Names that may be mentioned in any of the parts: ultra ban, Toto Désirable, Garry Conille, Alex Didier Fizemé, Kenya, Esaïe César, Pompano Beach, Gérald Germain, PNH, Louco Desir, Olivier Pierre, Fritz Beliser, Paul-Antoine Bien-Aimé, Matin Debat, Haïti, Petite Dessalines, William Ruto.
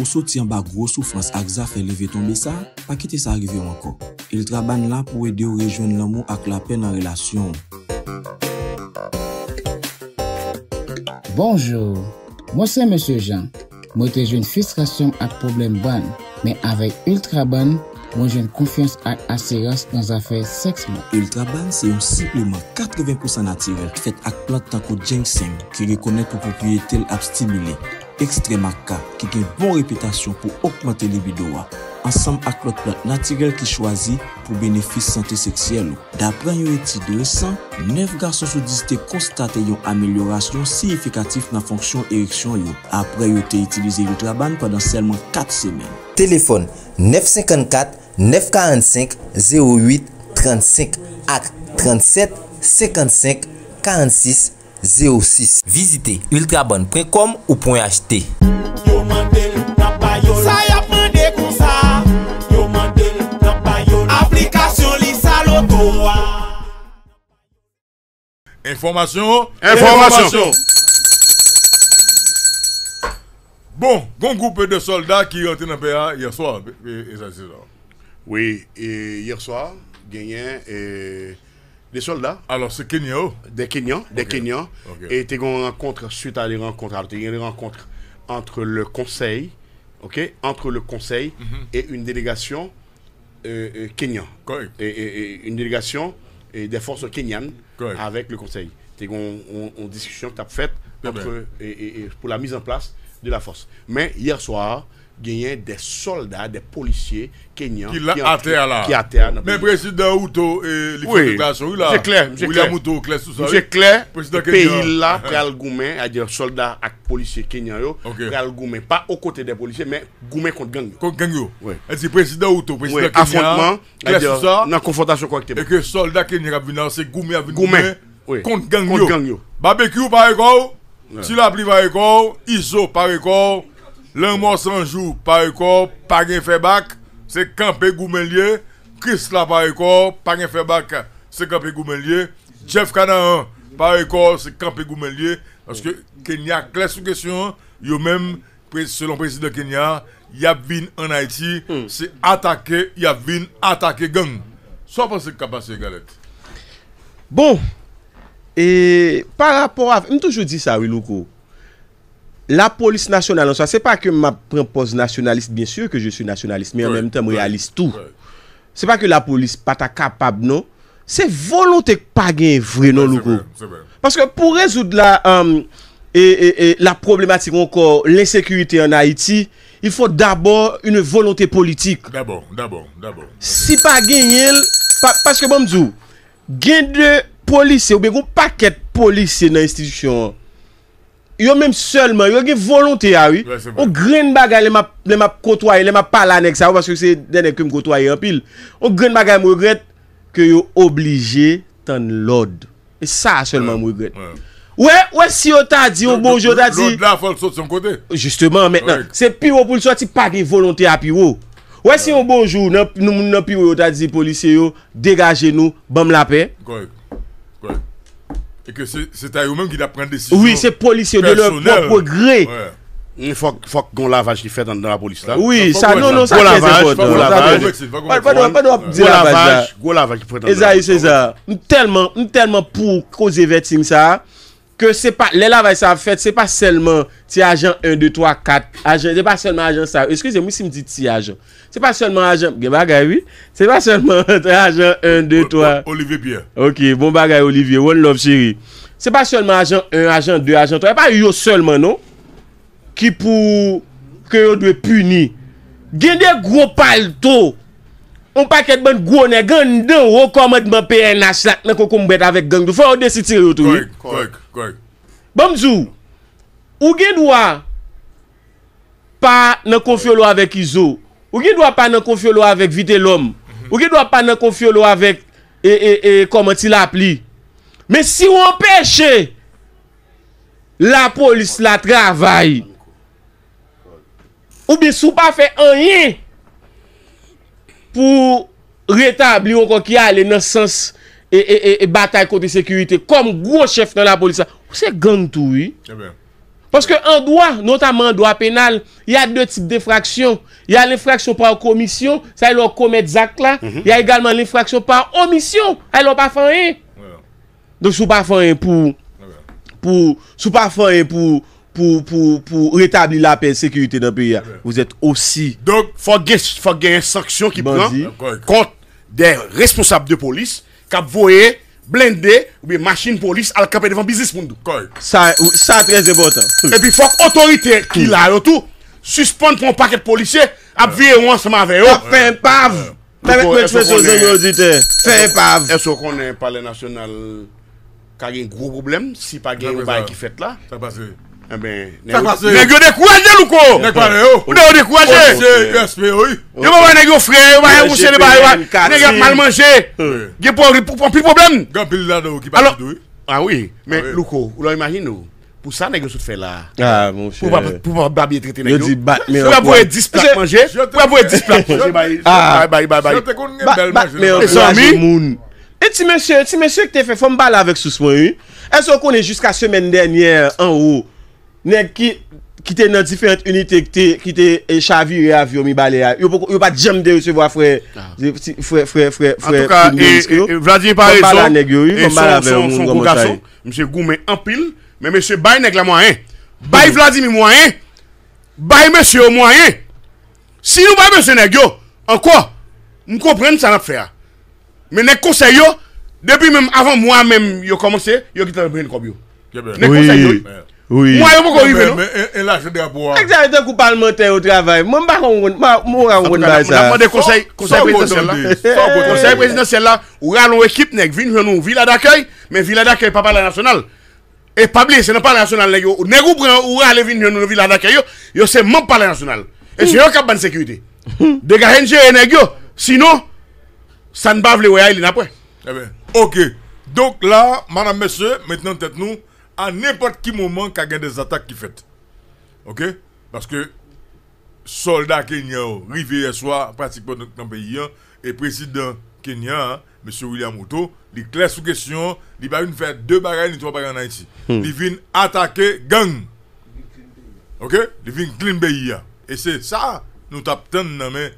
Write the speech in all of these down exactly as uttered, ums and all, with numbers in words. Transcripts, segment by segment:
Ou sorti en bas gros souffrance ak za fait lever tomber ça, pas quitter ça arriver encore. Il travaille là pour aider ou rejoindre l'amour avec la peine en relation. Bonjour, moi c'est Monsieur Jean. Moi j'ai une frustration avec problème ban, mais avec ultra ban, moi j'ai une confiance et assurance dans affaires sexuelles. Ultra ban c'est un supplément quatre-vingts pour cent naturel fait avec plante tant que ginseng qui reconnaît pour propriété abstimulée. Extrême A K qui a une bonne réputation pour augmenter les libido, ensemble avec l'autre plante naturelle qui choisit pour bénéfice santé sexuelle. D'après une étude récente, neuf garçons sur dix ont constaté une amélioration significative dans la fonction érection après avoir utilisé l'ultrabane pendant seulement quatre semaines. Téléphone neuf cinq quatre, neuf quatre cinq, zéro huit, trente-cinq A C trente-sept, cinquante-cinq, quarante-six, zéro six. Visitez ultrabonne point com ou point acheter. Information, information. Bon, bon groupe de soldats qui rentrent dans le P A hier soir. Oui, et hier soir, gagné et des soldats. Alors, c'est Kenyan. Des Kenyans, des okay. Kenyans. Okay. Et tu as une rencontre suite à des rencontres. Alors, tu as une rencontre entre le Conseil, ok, entre le Conseil mm-hmm. et une délégation euh, euh, Kenyan. Correct. Et, et, et une délégation et des forces kenyanes Correct. Avec le Conseil. Tu as une on, on discussion que tu as faite pour la mise en place de la force. Mais hier soir, il y a des soldats, des policiers kenyans qui atterrissent là. Qui atterrissent là. Mais président Ruto et les fédérations, oui, c'est clair. William Ruto, clair sous ça. C'est clair. Le pays là, pral goumen, à dire soldats et policiers kenyans, pral goumen, pas aux côtés des policiers, mais goumen contre gang. Contre gang. Oui. Et c'est président Ruto, président Kenyan, clair sous ça. Dans confrontation correctement. Et que soldats kenyans viennent, c'est goumen avec contre gang. Contre gang. Barbecue par école, si la pluie par école, I S O par école. L'un mort sans jour, par corps, pas gain fait bac, c'est campé Goumelier. Chris là, par corps, pas gain fait bac, c'est campé Goumelier. Jeff Canaan, par corps, c'est campé Goumelier. Parce que Kenya, clair sous question, yo même, selon le président Kenya, Yabvin en Haïti, mm. c'est attaquer, Yabvin, attaquer gang. Soit parce que c'est capable de galette. Bon, et par rapport à. Je toujours dit ça, oui, Louko. La police nationale en soi, c'est pas que ma propose nationaliste, bien sûr que je suis nationaliste, mais oui, en même temps, oui, réaliste tout. Oui. C'est pas que la police pas capable, non. C'est volonté que pas gain vrai, non, oui, Louko. Parce que pour résoudre la, euh, et, et, et, la problématique encore, l'insécurité en Haïti, il faut d'abord une volonté politique. D'abord, d'abord, d'abord. Si pas gagner, pa, parce que bon, me dis, gain de policiers, ou bien un paquet de policiers dans l'institution. Yo même seulement, yo gen volonté à oui. On graine bagay les m'a les m'a côtoyer, les m'a parler avec ça parce que c'est dernier que me côtoyer en pile. On graine bagay me regrette que yo obligé tendre l'ordre. Et ça seulement me regrette. Ouais, ouais si on t'a dit on bonjour t'a dit. L'ordre là faut sortir son côté. Justement maintenant, c'est pire pour le sortir pas gen volonté à pire. Ouais si on bonjour nan nan pire t'a dit policier yo, dégagez nous, bam la paix. Et que c'est à eux-mêmes qui doivent prendre des décisions. Oui, c'est policiers de leur propre gré. Il faut qu'on lavage qui fait dans la police là. Oui, ça, non, non, ça c'est important. Go lavage, go lavage, go lavage. Et ça, c'est ça. Tellement, tellement pour causer vetting ça, que c'est pas, les lavages ça fait, c'est pas seulement ti agent un, deux, trois, quatre, agent, c'est pas seulement agent ça. Excusez-moi si me dit ti agent. C'est pas seulement agent, bagay, oui. C'est pas seulement agent un, deux, trois. Olivier Pierre. Ok, bon bagay Olivier, one love chérie. C'est pas seulement agent un, agent deux, agent trois. Pas yo seulement, non? Qui pour que yo doit punir. Gen des gros palto. On paquet de gros nèg dans recommandement P N H là, nan kokou mbet avec gang. Faut on décide tirer autour. Correct, correct, correct. Bonjour. Ou gen doit pas nan confiolo avec I S O. Ou qui doit pas nous confier avec vite l'homme. Ou qui doit pas nous confier avec et et et comment il appelle. Mais si on empêche la police la travaille. Ou bien si on pas fait rien pour rétablir encore qui a dans le sens et et et bataille contre sécurité comme gros chef dans la police. C'est gang tout oui. Parce qu'en droit, notamment en droit pénal, il y a deux types d'infractions. Il y a l'infraction par commission, ça y est, commettre Zach là. Il mm -hmm. y a également l'infraction par omission, elle n'a pas fait rien. Voilà. Donc, si vous n'avez pas fait rien pour, voilà. pour, si vous n'avez pas fait rien pour, pour, pour, pour rétablir la paix et la sécurité dans le pays, voilà. vous êtes aussi. Donc, il faut qu'il y ait une sanction qui prend contre des responsables de police qui voient. Blindé ou bien machine police à la campagne devant business monde. Ça, ça très important. Et puis, il faut que l'autorité qui l'a eu tout suspende pour un paquet de policiers à virer ensemble avec eux. Fait un pave. Fait un pave. Est-ce qu'on est un palais national qui a un gros problème si pas un bail qui fait là? Ça passe. Eh bien, ça passe. Vous avez découragé, Louko. Vous avez découragé. Vous avez des frères, vous avez moussé les bails, vous avez mal mangé. Vous avez plus de problème. Alors, ah oui, mais Louko, vous l'imaginez, pour ça, vous avez fait là. Ah, mon cher. Pour pas bien traiter les gens. Vous avez dix plaques manger. Vous avez dix plaques manger. Ah, bye, bye, bye. Vous avez des Et si monsieur, si monsieur, que tu fait, faut me parler avec Sousmoy. Est-ce qu'on est jusqu'à semaine dernière en haut? Qui était dans différentes unités, qui était chaviré à Vio Mibalea. Il n'y a pas de jam de recevoir frère. Frère, frère, frère. En tout cas, Vladimir Paris, son gros garçon, M. Goumen en pile, mais M. Bay n'est que la moyen. Bay Vladimir moyen. Bay monsieur moyen. Si nous pas M. Negio, encore, nous comprenons ça n'a pas fait. Mais les conseillers, depuis même avant moi-même, ils ont commencé, ils ont quitté le brin comme les conseillers. Oui. Moi, je ne peux pas arriver. Et là, je dois boire. Exactement, le coup parlementaire au travail. Moi, je ne peux pas arriver. Je demande des conseils présidentiels. Conseil présidentiel là, où on a une équipe, nous avons une villa d'accueil, mais villa d'accueil, pas la nationale. Et pas oublier, ce n'est pas la nationale. Nous avons une villa d'accueil, c'est même pas la nationale. Et c'est eux qui ont une sécurité. Dégagez, gérer, sinon, ça ne va pas vous aller après. Ok. Donc là, madame, monsieur, maintenant, peut-être nous. À n'importe quel moment qu'il y a des attaques qui faites. OK? Parce que soldats kenyans, rivière soir, pratiquement dans le pays, et président kenyan, M. William Ruto, il est clair sous question, il va faire deux bagages, ni trois bagages en Haïti. Hmm. Il vient attaquer gang. OK? Il vient clean pays. Et c'est ça, nous tapons dans le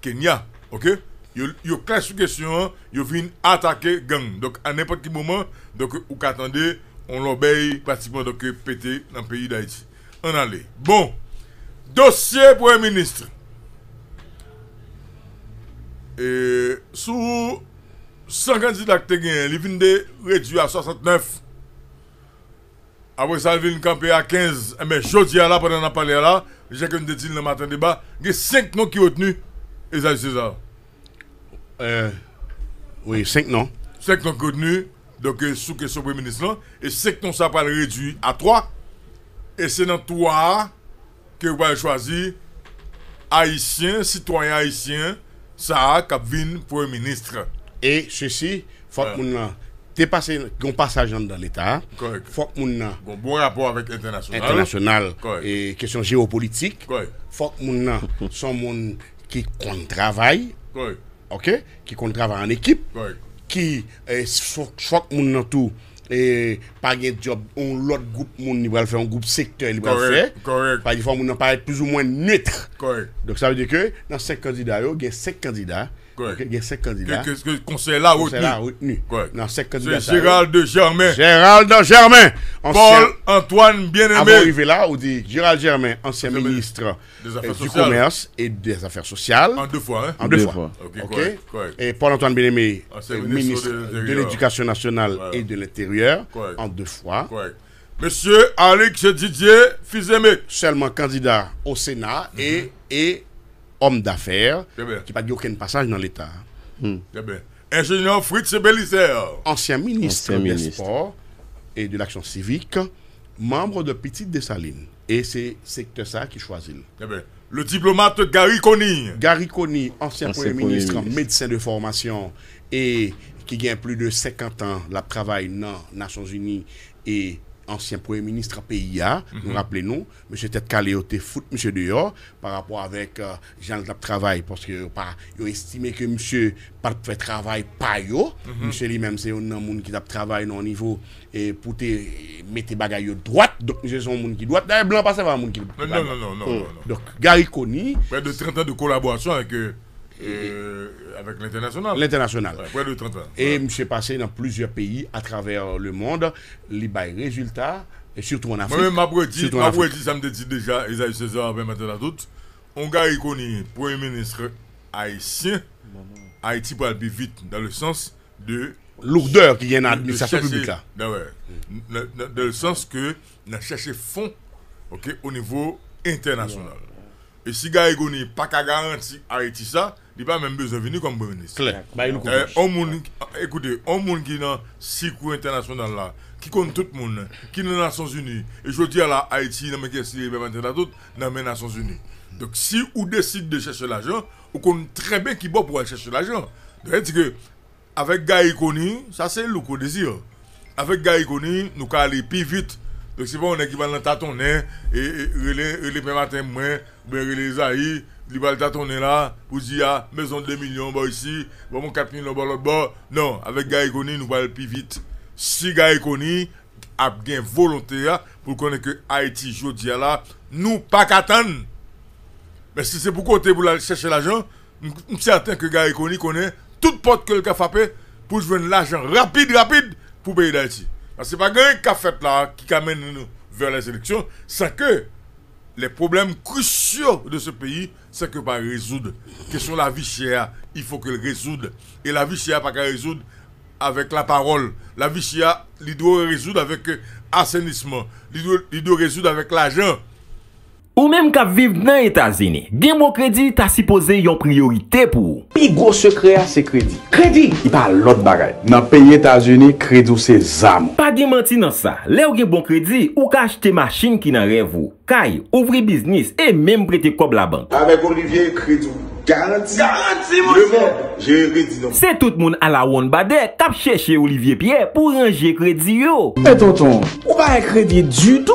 Kenya. OK? Il est clair sous question, il vient attaquer gang. Donc à n'importe quel moment, donc vous attendez. On l'obéit pratiquement donc pété dans le pays d'Haïti. On allait. Bon. Dossier Premier ministre. Et sous cent candidats qui ont gagné, il vient de réduire à soixante-neuf. Après ça, il vient de camper à quinze. Mais je dis à la pendant qu'on a parlé là, j'ai qu'on dit dans le matin débat, il y a cinq noms qui ont tenu. Et ça, c'est ça. Euh, oui, cinq noms. cinq noms qui ont tenu. Donc, sous question Premier ministre, et c'est que nous ça va le réduire à trois. Et c'est dans trois que vous allez choisir haïtien, citoyen haïtien, ça a Kabine Premier ministre. Et ceci, faut que nous avons un passage dans l'État. Il faut que nous avons un bon rapport avec l'international. International. Et question géopolitique. Il faut que nous avons un qui travaille. OK? Qui travaille en équipe. Qui soit mon tout et pas un job on l'autre groupe mon il va faire un groupe secteur il va faire pas il faut mon paraît plus ou moins neutre donc ça veut dire que dans cinq candidats il y a cinq candidats il y a cinq candidats qu'est-ce que conseil là retenu dans cinq candidats c'est Gérald Germain Gérald Germain Paul-Antoine Bien-Aimé avant d'arriver là on dit Gérald Germain ancien ministre du commerce et des affaires sociales en deux fois en deux fois ok et Paul-Antoine Bien-Aimé ministre de l'éducation nationale et de l'intérieur en deux fois. Correct. Monsieur Alex Didier Fizemé. Seulement candidat au Sénat mm -hmm. et, et homme d'affaires qui n'a pas dit aucun passage dans l'État. Mm. Ingénieur Fritz Beliser. Ancien ministre des Sports et de l'Action civique, membre de Petite Dessalines. Et c'est secteur ça qui choisit. Le diplomate Garry Conille. Garry Conille, ancien, ancien premier, premier ministre, ministre, médecin de formation et qui gagne plus de cinquante ans, la travail dans les Nations Unies et ancien Premier ministre P I A, mm-hmm. nous rappelons, M. Tête Caléoté fout M. dehors par rapport avec euh, Jean-Claude Travail, parce que il estimé que M. pas fait travail pas yo. Mm-hmm. M. lui-même, c'est un homme qui travaille au niveau et pour te mettre les bagailles droite. Donc, M. c'est un homme qui doit. D'ailleurs, Blanc, pas c'est un homme qui doit. Non, non, non, non. Oh. non, non. Donc, Garry Conille. Près de trente ans de collaboration avec. Euh... Euh, avec l'international. L'international. Ouais, ouais, et M. Ouais. Passé dans plusieurs pays à travers le monde, les résultats, et surtout en Afrique. Moi-même, je dit, ça me dit déjà, Esaïe César, ben maintenant tout, on Garry Conille, Premier ministre haïtien, Haïti peut aller vite dans le sens de. Lourdeur qui vient dans l'administration publique là. Dans le sens que, on a cherché fonds okay, au niveau international. Ouais. Et si Garry Conille n'est pas garanti Haïti ça, il n'y a pas même besoin de venir comme premier ministre. Claire. Bah, euh, on moun, écoutez, on moun qui est dans le circuit international, là, qui compte tout le monde, qui est dans les Nations Unies, et je dis à la Haïti, dans les Nations Unies. Donc si on décide de chercher l'argent, on compte très bien qui va pour aller chercher l'argent. C'est-à-dire qu'avec Garry Conille, ça c'est le qu'on désire. Avec Garry Conille, nous allons aller plus vite. Donc c'est pas on est qui va dans tâtonner, et les matins moins, les aïe. Il va le là, pour dire, ah, maison de deux millions, bah ici, bah mon quatre millions, bah l'autre, bah. Non, avec Garry Conille, nous allons plus vite. Si Garry Conille a bien volonté pour qu'on ait que Haïti, je dis là, nous pas qu'attendre. Mais si c'est pour côté, pour chercher l'argent, je suis certain que Garry Conille connaît toute porte que le café pour jouer l'argent rapide, rapide, pour payer d'Haïti. Parce que ce n'est pas Garry Conille là qui amène nous vers les élections, sans que. Les problèmes cruciaux de ce pays, c'est que pas résoudre. Question de la vie chère, il faut qu'elle résoudre. Et la vie chère, pas qu'elle résoudre avec la parole. La vie chère, il doit résoudre avec assainissement. Il doit, il doit résoudre avec l'argent. Ou même qu'à vivre dans les États-Unis, bien mon crédit, t'as supposé une priorité pour. Puis gros secret, c'est crédit. Crédit, il pas l'autre bagaille. Dans le pays États-Unis, crédit, c'est zam. Pas de mentir dans ça. Là où il y a bon crédit, ou qu'à acheter machine qui n'en rêve ou. Caille, ouvrir business et même prêter comme la banque. Avec Olivier, crédit. Garanti, garanti, mon. C'est tout le monde à la one badet qui cherche Olivier Pierre pour ranger crédit yo. Mais tonton, on va un crédit du tout.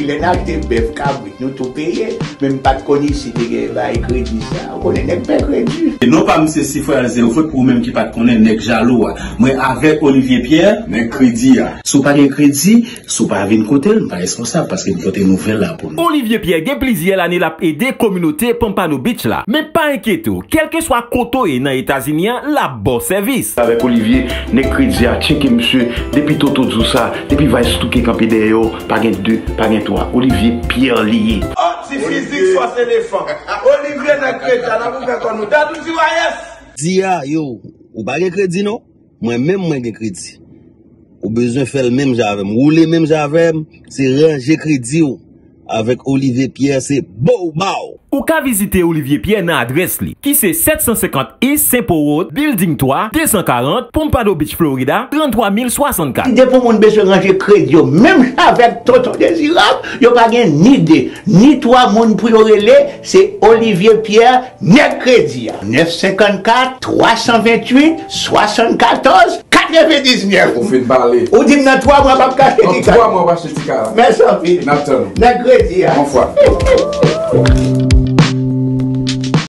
Il est là que bœuf cabri, nous tout payé, même pas de connaissance de bah crédit ça, on est pas crédit. Et non pas monsieur Sifa zéro faute pour même qui pas connaît nèg jaloux. Moi avec Olivier Pierre, nèg crédit. Sou pas de crédit, sou pas venir côté, pas responsable parce que côté nouvelle là pour nous. Olivier Pierre gain plaisir l'année l'a aider communauté Pompano Beach là. Pas inquiète, quel que soit côté dans les États-Unis, la bonne service. Avec Olivier, ne crédit à checker monsieur, depuis tout tout ça, depuis vice tout qui campé derrière, pas gain deux, pas gain trois. Olivier Pierre lié. Oh, c'est physique, soit c'est éléphant. Olivier n'a crédit à la boucle qu'on nous donne, nous disons yes. Dia, yo, ou pas gain crédit non? Moi-même, moi gain crédit. Ou besoin faire le même j'avais, rouler même j'avais, c'est ranger crédit. Avec Olivier Pierre, c'est beau, beau. Ou ka visiter Olivier Pierre dans l'adresse li, qui c'est sept cent cinquante East Saint Paul Road, Building trois, deux cent quarante, Pompano Beach, Florida, trente-trois mille soixante-quatre. L'idée pour mon besoin de ranger crédit, même avec Toto Désirable, il n'y a pas ni idée, ni trois moun pour relais, c'est Olivier Pierre, net crédit. neuf cinq quatre, trois deux huit, soixante-quatorze, quatre-vingt-dix-neuf. Vous faites parler. Ou dit dans trois mois, pas cacher les cas. Dans trois mois, pas cacher les cas. Merci, Nathan. Net crédit. Bonsoir.